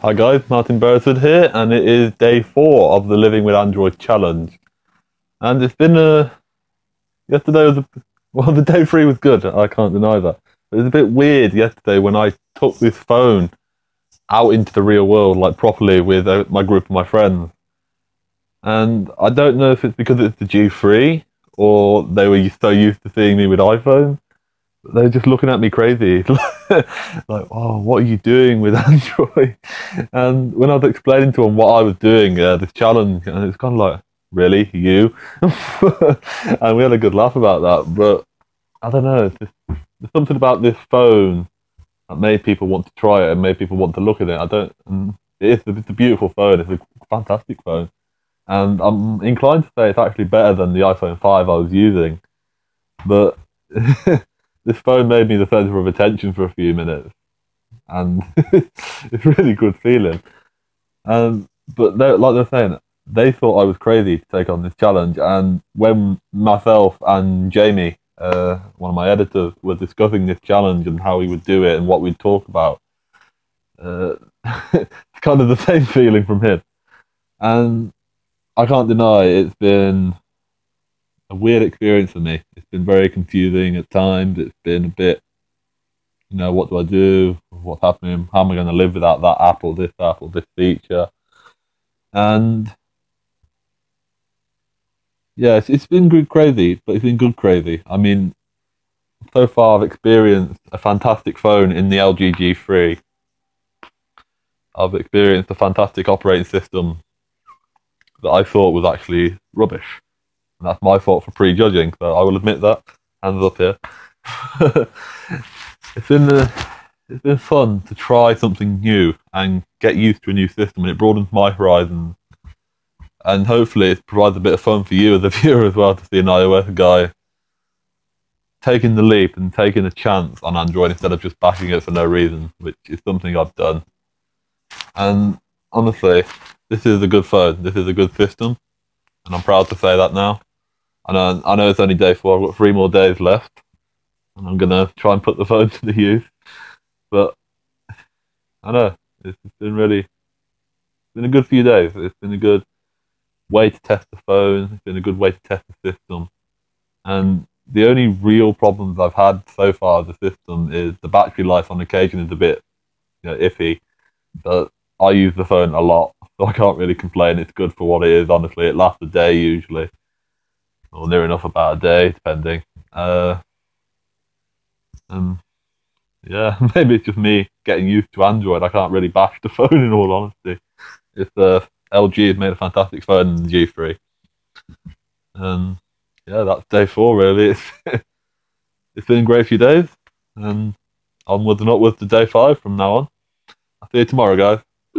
Hi guys, Martin Beresford here, and it is day 4 of the Living with Android challenge. And it's been yesterday was the day 3 was good, I can't deny that. But it was a bit weird yesterday when I took this phone out into the real world, like properly with my group of my friends. And I don't know if it's because it's the G3 or they were so used to seeing me with iPhones. They're just looking at me crazy, like, oh, what are you doing with Android? And when I was explaining to them what I was doing, this challenge, and it's kind of like, really, you? And we had a good laugh about that, but I don't know, there's something about this phone that made people want to try it and made people want to look at it. It's a beautiful phone, it's a fantastic phone, and I'm inclined to say it's actually better than the iPhone 5 I was using, but... This phone made me the centre of attention for a few minutes, and it's a really good feeling. But like they're saying, they thought I was crazy to take on this challenge, and when myself and Jamie, one of my editors, were discussing this challenge and how we would do it and what we'd talk about, it's kind of the same feeling from him. And I can't deny it's been a weird experience for me. It's been very confusing at times. It's been a bit, you know, what do I do? What's happening? How am I going to live without that app or this feature? And yeah, it's been good crazy, but it's been good crazy. I mean, so far I've experienced a fantastic phone in the LG G3. I've experienced a fantastic operating system that I thought was actually rubbish. And that's my fault for prejudging, so I will admit that. Hands up here. It's been fun to try something new and get used to a new system, and it broadens my horizons. And hopefully it provides a bit of fun for you as a viewer as well, to see an iOS guy taking the leap and taking a chance on Android instead of just bashing it for no reason, which is something I've done. And honestly, this is a good phone, this is a good system, and I'm proud to say that now. I know it's only day 4, I've got 3 more days left, and I'm going to try and put the phone to the use. But, I know, it's been a good few days. It's been a good way to test the phone, it's been a good way to test the system. And the only real problems I've had so far with the system is the battery life on occasion is a bit, you know, iffy. But I use the phone a lot, so I can't really complain. It's good for what it is, honestly. It lasts a day usually, or near enough about a day, depending. Yeah, maybe it's just me getting used to Android. I can't really bash the phone, in all honesty. It's LG has made a fantastic phone in the G3. Yeah, that's day 4 really. It's been a great few days, and onwards and upwards to day 5 from now on. I'll see you tomorrow, guys.